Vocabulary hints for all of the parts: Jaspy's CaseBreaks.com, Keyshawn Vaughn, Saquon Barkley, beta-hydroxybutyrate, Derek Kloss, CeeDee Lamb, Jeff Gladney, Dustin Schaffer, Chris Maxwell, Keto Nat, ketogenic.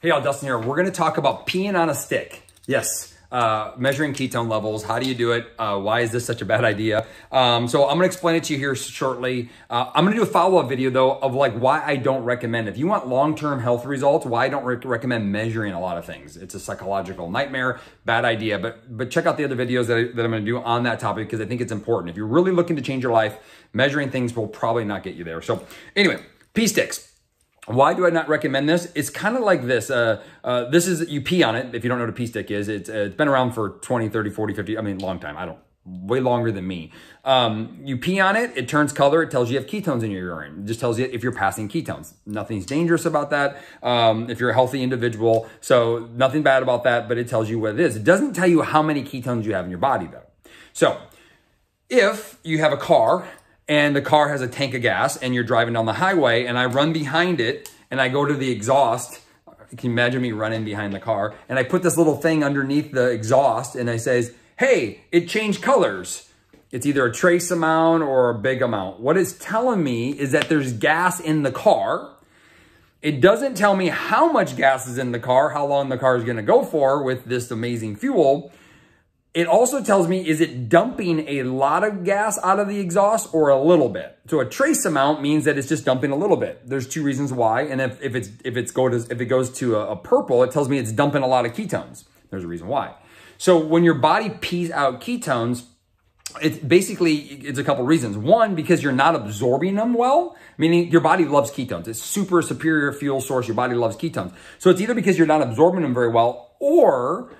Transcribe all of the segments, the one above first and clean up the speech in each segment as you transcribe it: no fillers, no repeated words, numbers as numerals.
Hey, y'all, Dustin here. We're going to talk about peeing on a stick. Yes, measuring ketone levels. How do you do it? Why is this such a bad idea? So I'm going to explain it to you here shortly. I'm going to do a follow-up video, though, of like why I don't recommend it. If you want long-term health results, why I don't recommend measuring a lot of things. It's a psychological nightmare, bad idea. But check out the other videos that I'm going to do on that topic because I think it's important. If you're really looking to change your life, measuring things will probably not get you there. So anyway, pee sticks. Why do I not recommend this? It's kind of like this. This is, you pee on it. If you don't know what a pee stick is, it's been around for 20, 30, 40, 50, I mean, long time. Way longer than me. You pee on it, it turns color. It tells you have ketones in your urine. It just tells you if you're passing ketones. Nothing's dangerous about that. If you're a healthy individual, so nothing bad about that, but it tells you what it is. It doesn't tell you how many ketones you have in your body though. So if you have a car, and the car has a tank of gas and you're driving down the highway and I run behind it and I go to the exhaust. Can you imagine me running behind the car? And I put this little thing underneath the exhaust and I says, hey, it changed colors. It's either a trace amount or a big amount. What it's telling me is that there's gas in the car. It doesn't tell me how much gas is in the car, how long the car is gonna go for with this amazing fuel. It also tells me, is it dumping a lot of gas out of the exhaust or a little bit? So a trace amount means that it's just dumping a little bit. There's two reasons why. And if it goes to a purple, it tells me it's dumping a lot of ketones. There's a reason why. So when your body pees out ketones, it's a couple reasons. One, because you're not absorbing them well, meaning your body loves ketones. It's super superior fuel source. Your body loves ketones. So it's either because you're not absorbing them very well or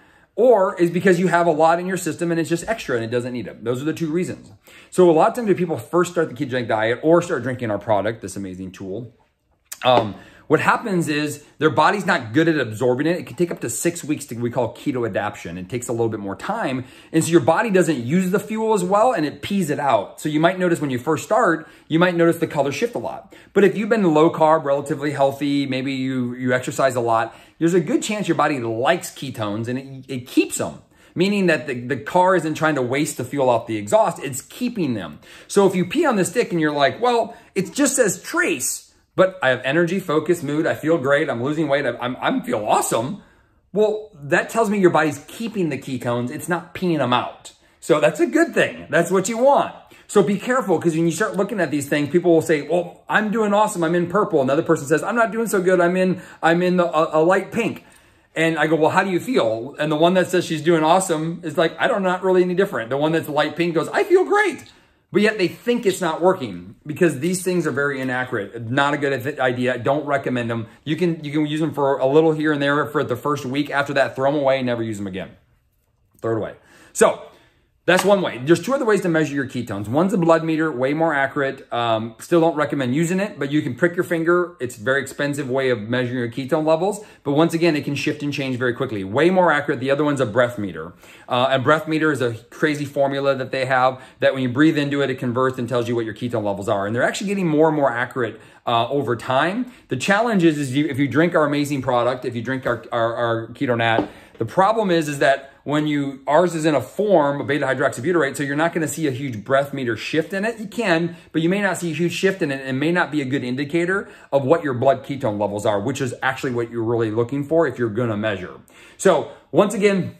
is because you have a lot in your system and it's just extra and it doesn't need it. Those are the two reasons. So a lot of times when people first start the ketogenic diet or start drinking our product, this amazing tool, what happens is their body's not good at absorbing it. It can take up to 6 weeks to what we call keto adaptation. It takes a little bit more time. And so your body doesn't use the fuel as well and it pees it out. So you might notice when you first start, you might notice the color shift a lot. But if you've been low carb, relatively healthy, maybe you exercise a lot, there's a good chance your body likes ketones and it keeps them, meaning that the car isn't trying to waste the fuel off the exhaust, it's keeping them. So if you pee on the stick and you're like, well, it just says trace, but I have energy, focus, mood, I feel great, I'm losing weight, I feel awesome. Well, that tells me your body's keeping the ketones, it's not peeing them out. So that's a good thing, that's what you want. So be careful, because when you start looking at these things, people will say, well, I'm doing awesome, I'm in purple. Another person says, I'm not doing so good, I'm in a light pink. And I go, well, how do you feel? And the one that says she's doing awesome is like, I don't, not really any different. The one that's light pink goes, I feel great. But yet they think it's not working because these things are very inaccurate. Not a good idea. I don't recommend them. You can use them for a little here and there for the first week. After that, throw them away and never use them again. Third way. So that's one way. There's two other ways to measure your ketones. One's a blood meter, way more accurate. Still don't recommend using it, but you can prick your finger. It's a very expensive way of measuring your ketone levels. But once again, it can shift and change very quickly. Way more accurate. The other one's a breath meter. A breath meter is a crazy formula that they have that when you breathe into it, it converts and tells you what your ketone levels are. And they're actually getting more and more accurate over time. The challenge is if you drink our amazing product, if you drink our Keto Nat, the problem is that ours is in a form of beta-hydroxybutyrate, so you're not gonna see a huge breath meter shift in it. You can, but you may not see a huge shift in it and may not be a good indicator of what your blood ketone levels are, which is actually what you're really looking for if you're gonna measure. So once again,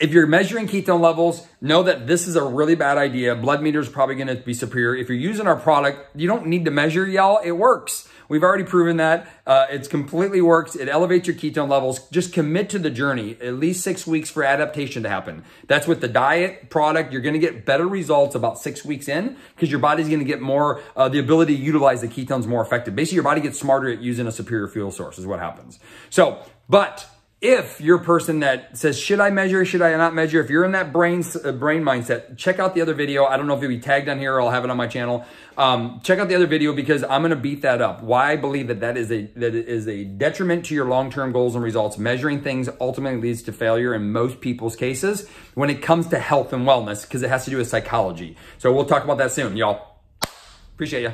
if you're measuring ketone levels, know that this is a really bad idea. Blood meter is probably gonna be superior. If you're using our product, you don't need to measure, y'all, it works. We've already proven that. It completely works. It elevates your ketone levels. Just commit to the journey, at least 6 weeks for adaptation to happen. That's with the diet product. You're going to get better results about 6 weeks in because your body's going to get more, the ability to utilize the ketones more effective. Basically, your body gets smarter at using a superior fuel source is what happens. So, but if you're a person that says, should I measure, should I not measure? If you're in that brain mindset, check out the other video. I don't know if you'll be tagged on here or I'll have it on my channel. Check out the other video because I'm gonna beat that up. Why I believe that is a detriment to your long-term goals and results. Measuring things ultimately leads to failure in most people's cases when it comes to health and wellness because it has to do with psychology. So we'll talk about that soon, y'all. Appreciate ya.